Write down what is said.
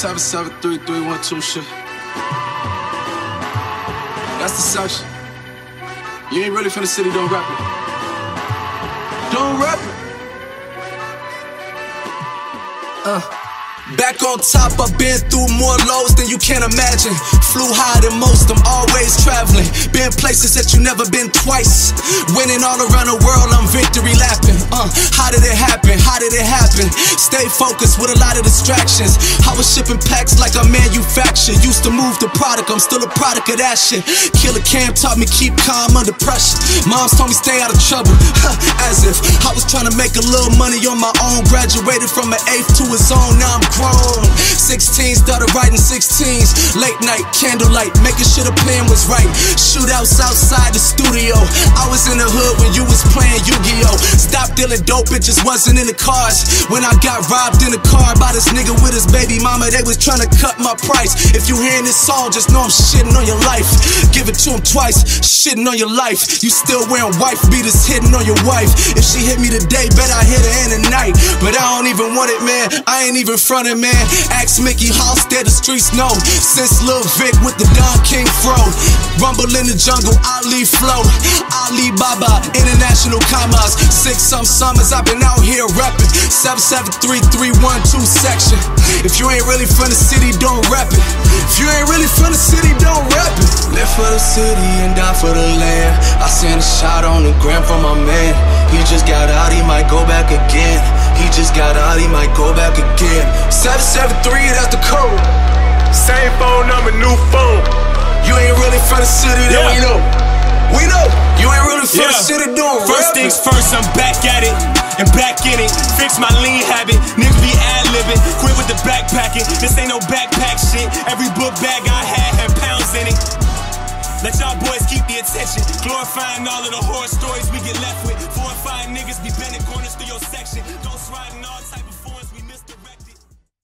773-312 shit. That's the section. You ain't really from the city, don't rap it. Don't rap it. Back on top, I've been through more lows than you can imagine. Flew higher than most, I'm always traveling. Been places that you never been twice. Winning all around the world, I'm victory lapping. How did it happen? How did it happen? Stay focused with a lot of distractions. I was shipping packs like a manufacturer. Used to move the product, I'm still a product of that shit. Killer Cam taught me keep calm under pressure. Moms told me stay out of trouble. As if I was trying to make a little money on my own. Graduated from an 8th to a zone, now I'm grown. 16, started writing 16s. Late night, candlelight, making sure the plan was right. Shootouts outside the studio. I was in the hood when you was playing Yu-Gi-Oh. Stopped dealing dope, it just wasn't in the cards. When I got robbed in the car by this nigga with his baby mama, they was trying to cut my price. If you hearing this song, just know I'm shitting on your life. Give it to him twice, shitting on your life. You still wearing wife beaters, hitting on your wife. If she hit me today, bet I hit her in the night. But I don't even want it, man. I ain't even frontin'. Man, ask Mickey Hoss, there the streets know. Since Lil Vic with the Don King fro, rumble in the jungle, Ali flow, Ali Baba, international commas. 6 some summers, I've been out here rapping. 773-312 section. If you ain't really from the city, don't rap it. If you ain't really from the city, don't rap it. Live for the city and die for the land. I sent a shot on the gram from my man. He just got out, he might go back again. He just got out, he might go back again. 773, that's the code. Same phone number, new phone. You ain't really from the city, then we know. We know. You ain't really from the city, don't rap. First things first, I'm back at it and back in it. Fix my lean habit, niggas be ad-libbing. Quit with the backpacking, this ain't no backpack shit. Every book bag I had pounds in it. Let y'all boys keep the attention, glorifying all of the horror stories we get left with. 4 or 5 niggas be bending corners through your section, ghost riding all type.